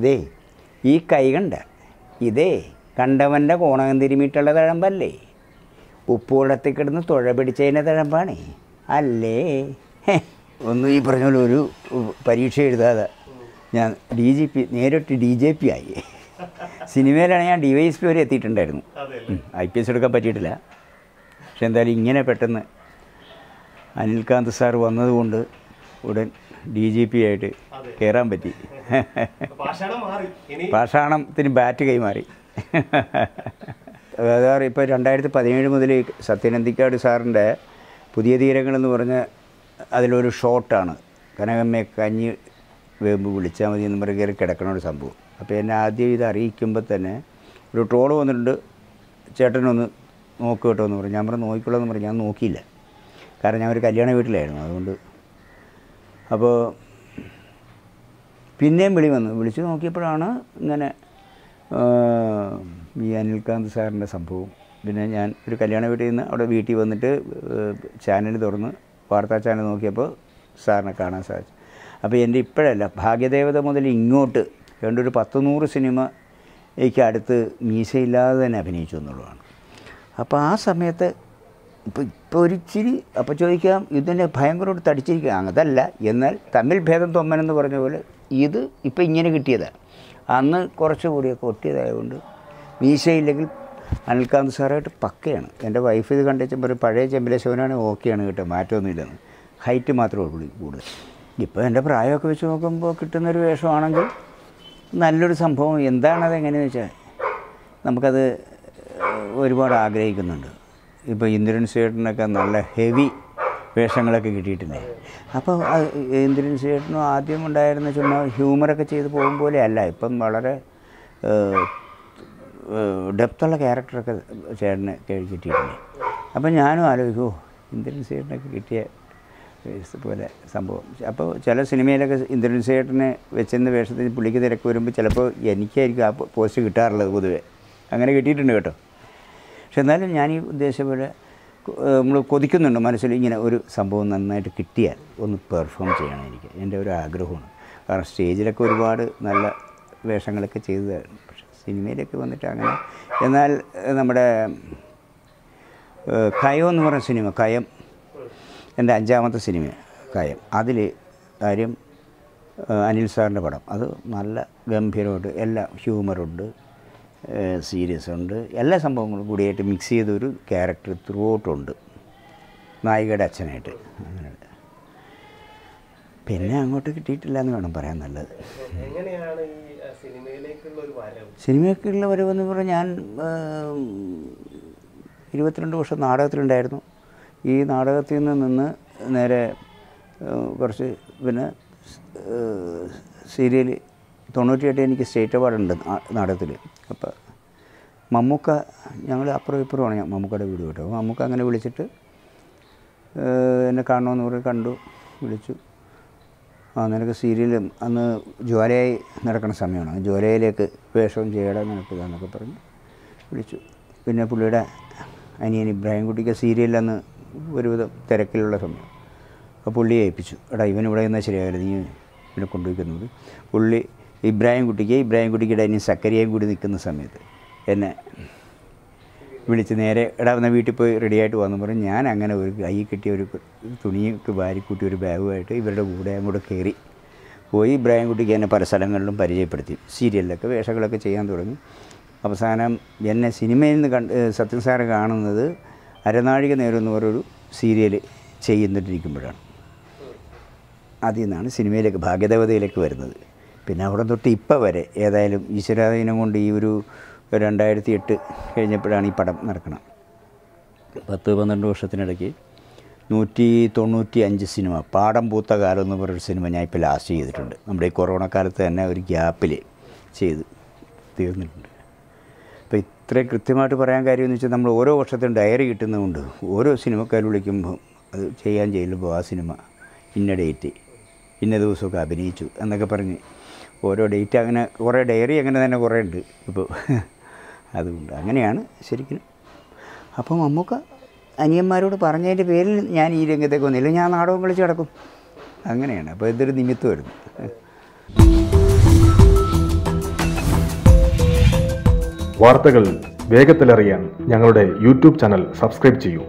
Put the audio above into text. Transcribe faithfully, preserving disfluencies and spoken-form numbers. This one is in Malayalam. ഇതേ ഈ കൈ കണ്ട ഇതേ കണ്ടവൻ്റെ കോണകം തിരുമിയിട്ടുള്ള തഴമ്പല്ലേ? ഉപ്പ് വെള്ളത്തിൽ കിടന്ന് തുഴ പിടിച്ചതിൻ്റെ തഴമ്പാണേ അല്ലേ? ഒന്നും ഈ പറഞ്ഞ പോലെ ഒരു പരീക്ഷ എഴുതാതെ ഞാൻ ഡി ജി പി നേരിട്ട് ഡി ജെ പി ആയി. സിനിമയിലാണ് ഞാൻ ഡി വൈ എസ് പി വരെ എത്തിയിട്ടുണ്ടായിരുന്നു. ഐ പി എസ് എടുക്കാൻ പറ്റിയിട്ടില്ല. പക്ഷെ എന്തായാലും ഇങ്ങനെ പെട്ടെന്ന് അനിൽകാന്ത് സാർ വന്നതുകൊണ്ട് ഉടൻ ഡി ജി പി ആയിട്ട് കയറാൻ പറ്റി. പാഷാണത്തിന് ബാറ്റ് കൈമാറി. സാർ ഇപ്പോൾ രണ്ടായിരത്തി പതിനേഴ് മുതൽ സത്യനന്ദിക്കാട് സാറിൻ്റെ പുതിയ തീരങ്ങളെന്ന് പറഞ്ഞ അതിലൊരു ഷോട്ടാണ് കനകമ്മയെ കഞ്ഞി വേമ്പ് വിളിച്ചാൽ മതി എന്ന് പറഞ്ഞ കയറി കിടക്കണ ഒരു സംഭവം. അപ്പോൾ എന്നെ ആദ്യം ഇത് അറിയിക്കുമ്പോൾ തന്നെ ഒരു ട്രോള് വന്നിട്ടുണ്ട്, ചേട്ടനൊന്ന് നോക്ക് കേട്ടോ എന്ന് പറഞ്ഞു. ഞാൻ പറഞ്ഞു നോക്കിക്കൊള്ളാന്ന് പറഞ്ഞു. ഞാൻ നോക്കിയില്ല, കാരണം ഞാൻ ഒരു കല്യാണ വീട്ടിലായിരുന്നു. അതുകൊണ്ട് അപ്പോൾ പിന്നെയും വിളി വന്നു. വിളിച്ച് നോക്കിയപ്പോഴാണ് ഇങ്ങനെ ഈ അനിൽകാന്ത് സാറിൻ്റെ സംഭവം. പിന്നെ ഞാൻ ഒരു കല്യാണ വീട്ടിൽ നിന്ന് അവിടെ വീട്ടിൽ വന്നിട്ട് ചാനൽ തുറന്ന് വാർത്താ ചാനൽ നോക്കിയപ്പോൾ സാറിനെ കാണാൻ സാധിച്ചു. അപ്പോൾ എൻ്റെ ഇപ്പോഴല്ല, ഭാഗ്യദേവത മുതൽ ഇങ്ങോട്ട് വേണ്ട ഒരു പത്ത് നൂറ് സിനിമ എനിക്ക് അടുത്ത് മീശയില്ലാതെ തന്നെ അഭിനയിച്ചു എന്നുള്ളതാണ്. അപ്പോൾ ആ സമയത്ത് ഇപ്പോൾ ഇപ്പോൾ ഒരിച്ചിരി അപ്പോൾ ചോദിക്കാം ഇതിനെ ഭയങ്കരമായിട്ട് തടിച്ചിരിക്കുക, അതല്ല. എന്നാൽ തമ്മിൽ ഭേദം തൊമ്മനെന്ന് പറഞ്ഞ പോലെ ഇത് ഇപ്പോൾ ഇങ്ങനെ കിട്ടിയതാണ്. അന്ന് കുറച്ചുകൂടിയൊക്കെ ഒട്ടിയതായതുകൊണ്ട് മീശയില്ലെങ്കിൽ അനിൽകാന്ത് സാറായിട്ട് പക്കയാണ്. എൻ്റെ വൈഫ് ഇത് കണ്ടു വെച്ചപ്പോൾ പഴയ ചെമ്പലേശ്വരനാണ് ഓക്കെയാണ് കേട്ടോ, മാറ്റമൊന്നുമില്ലെന്ന്. ഹൈറ്റ് മാത്രമേ ഉള്ളൂ കൂടുതൽ. ഇപ്പോൾ എൻ്റെ പ്രായമൊക്കെ വെച്ച് നോക്കുമ്പോൾ കിട്ടുന്നൊരു വേഷമാണെങ്കിൽ നല്ലൊരു സംഭവം. എന്താണത് എങ്ങനെയെന്ന് വെച്ചാൽ നമുക്കത് ഒരുപാട് ആഗ്രഹിക്കുന്നുണ്ട്. ഇപ്പോൾ ഇന്ദ്രൻ സേട്ടനൊക്കെ നല്ല ഹെവി വേഷങ്ങളൊക്കെ കിട്ടിയിട്ടില്ലേ? അപ്പോൾ ഇന്ദ്രൻ സേട്ടനും ആദ്യം ഉണ്ടായിരുന്ന ചുമ്മാ ഹ്യൂമറൊക്കെ ചെയ്ത് പോകും പോലെ അല്ല, ഇപ്പം വളരെ ഡെപ്തുള്ള ക്യാരക്ടറൊക്കെ ചേട്ടന് കിട്ടിയിട്ടില്ലേ? അപ്പം ഞാനും ആലോചിക്കുമോ ഇന്ദ്രൻ സേട്ടനൊക്കെ കിട്ടിയ പോലെ സംഭവം. അപ്പോൾ ചില സിനിമയിലൊക്കെ ഇന്ദ്രൻ സേട്ടനെ വെച്ചിരുന്ന വേഷത്തിൽ പുള്ളിക്ക് തിരക്ക് വരുമ്പോൾ ചിലപ്പോൾ എനിക്കായിരിക്കും ആ പോസ്റ്റ് കിട്ടാറുള്ളത്. പൊതുവെ അങ്ങനെ കിട്ടിയിട്ടുണ്ട് കേട്ടോ. പക്ഷെ എന്നാലും ഞാൻ ഈ ഉദ്ദേശം പോലെ നമ്മൾ കൊതിക്കുന്നുണ്ട് മനസ്സിൽ, ഇങ്ങനെ ഒരു സംഭവം നന്നായിട്ട് കിട്ടിയാൽ ഒന്ന് പെർഫോം ചെയ്യണം എനിക്ക്, എൻ്റെ ഒരു ആഗ്രഹമാണ്. കാരണം സ്റ്റേജിലൊക്കെ ഒരുപാട് നല്ല വേഷങ്ങളൊക്കെ ചെയ്തതായിരുന്നു, പക്ഷെ സിനിമയിലൊക്കെ വന്നിട്ട് അങ്ങനെ. എന്നാൽ നമ്മുടെ കയം എന്ന് പറഞ്ഞ സിനിമ, കയം എൻ്റെ അഞ്ചാമത്തെ സിനിമ കയം, അതിൽ കാര്യം അനിൽ സാറിൻ്റെ പടം, അത് നല്ല ഗംഭീരമായിട്ട് എല്ലാ ഹ്യൂമറുണ്ട്, സീരിയസ് ഉണ്ട്, എല്ലാ സംഭവങ്ങളും കൂടിയായിട്ട് മിക്സ് ചെയ്തൊരു ക്യാരക്ടർ ത്രൂ ഔട്ടുണ്ട്, നായികയുടെ അച്ഛനായിട്ട്. അങ്ങനെ പിന്നെ അങ്ങോട്ട് കിട്ടിയിട്ടില്ല എന്ന് വേണം പറയാൻ. നല്ലത് സിനിമയ്ക്കുള്ള വരവെന്ന് പറഞ്ഞാൽ ഞാൻ ഇരുപത്തിരണ്ട് വർഷം നാടകത്തിലുണ്ടായിരുന്നു. ഈ നാടകത്തിൽ നിന്ന് നിന്ന് നേരെ കുറച്ച് പിന്നെ സീരിയൽ തൊണ്ണൂറ്റിയെട്ട് എനിക്ക് സ്റ്റേറ്റ് അവാർഡുണ്ട് നാടകത്തിൽ. അപ്പോൾ മമ്മൂക്ക, ഞങ്ങൾ അപ്പുറം ഇപ്പുറമാണ് ഞാൻ മമ്മൂക്കയുടെ വീട് കേട്ടോ. മമ്മൂക്ക അങ്ങനെ വിളിച്ചിട്ട് എന്നെ കാണണമെന്ന് പറഞ്ഞ് കണ്ടു, വിളിച്ചു. ആ നിനക്ക് സീരിയലും അന്ന് ജ്വാലയായി നടക്കുന്ന സമയമാണ്, ജ്വാലയിലേക്ക് വേഷം ചെയ്യടാൻ നടക്കുക എന്നൊക്കെ പറഞ്ഞ് വിളിച്ചു. പിന്നെ പുള്ളിയുടെ അനിയൻ ഇബ്രാഹിംകുട്ടിക്ക് സീരിയലിലന്ന് ഒരുവിധം തിരക്കിലുള്ള സമയം, അപ്പോൾ പുള്ളിയെ ഏൽപ്പിച്ചു. എടാ ഇവൻ ഇവിടെ നിന്നാൽ ശരിയാകരുത്, നീ ഇവിടെ കൊണ്ടുപോയിക്കുന്നത്. പുള്ളി ഇബ്രാഹിംകുട്ടിക്ക് ഇബ്രാഹിംകുട്ടിക്കിടെ ഇനി സക്കരിയായും കൂടി നിൽക്കുന്ന സമയത്ത് എന്നെ വിളിച്ച് നേരെ എടാ വന്ന വീട്ടിൽ പോയി റെഡിയായിട്ട് വന്നു പറഞ്ഞു. ഞാൻ അങ്ങനെ ഒരു കൈ കിട്ടിയ ഒരു തുണിയൊക്കെ വാരിക്കൂട്ടി ഒരു ബാഗുമായിട്ട് ഇവരുടെ കൂടെ അങ്ങോട്ട് കയറി പോയി. ഇബ്രാഹിംകുട്ടിക്ക് എന്നെ പല സ്ഥലങ്ങളിലും പരിചയപ്പെടുത്തി, സീരിയലിലൊക്കെ വേഷങ്ങളൊക്കെ ചെയ്യാൻ തുടങ്ങി. അവസാനം എന്നെ സിനിമയിൽ നിന്ന് കണ്ട് സത്യൻ സാറ് കാണുന്നത് അരനാഴിക നേരുമെന്ന് പറഞ്ഞൊരു സീരിയൽ ചെയ്യുന്നിട്ടിരിക്കുമ്പോഴാണ്. അതിൽ നിന്നാണ് സിനിമയിലേക്ക് ഭാഗ്യദേവതയിലേക്ക് വരുന്നത്. പിന്നെ അവിടെ തൊട്ട് ഇപ്പം വരെ ഏതായാലും ഈശ്വരാധീനം കൊണ്ട് ഈ ഒരു രണ്ടായിരത്തി എട്ട് കഴിഞ്ഞപ്പോഴാണ് ഈ പടം നടക്കണം. പത്ത് പന്ത്രണ്ട് വർഷത്തിനിടയ്ക്ക് നൂറ്റി തൊണ്ണൂറ്റി അഞ്ച് സിനിമ, പാടം പൂത്ത കാലം എന്ന് പറഞ്ഞൊരു സിനിമ ഞാൻ ഇപ്പോൾ ലാസ്റ്റ് ചെയ്തിട്ടുണ്ട്. നമ്മുടെ ഈ കൊറോണ കാലത്ത് തന്നെ ഒരു ഗ്യാപ്പിൽ ചെയ്ത് തീർന്നിട്ടുണ്ട്. അപ്പോൾ ഇത്രയും കൃത്യമായിട്ട് പറയാൻ കാര്യമെന്ന് വെച്ചാൽ നമ്മൾ ഓരോ വർഷത്തിനും ഡയറി കിട്ടുന്നതുകൊണ്ട് ഓരോ സിനിമക്കാർ വിളിക്കുമ്പോൾ അത് ചെയ്യാൻ ചെല്ലുമ്പോൾ ആ സിനിമ ഇന്ന ഡേറ്റ് ഇന്ന ദിവസമൊക്കെ അഭിനയിച്ചു എന്നൊക്കെ പറഞ്ഞ് ഓരോ ഡേറ്റ് അങ്ങനെ കുറേ ഡയറി അങ്ങനെ തന്നെ കുറേ ഉണ്ട് ഇപ്പോൾ. അതുകൊണ്ട് അങ്ങനെയാണ് ശരിക്കും. അപ്പം നമുക്ക് അനിയന്മാരോട് പറഞ്ഞതിൻ്റെ പേരിൽ ഞാൻ ഈ രംഗത്തേക്ക് വന്നില്ല, ഞാൻ നാടകം കളിച്ച് കിടക്കും. അങ്ങനെയാണ്. അപ്പോൾ ഇതൊരു നിമിത്തമായിരുന്നു. വാർത്തകൾ വേഗത്തിൽ അറിയാൻ ഞങ്ങളുടെ യൂട്യൂബ് ചാനൽ സബ്സ്ക്രൈബ് ചെയ്യൂ।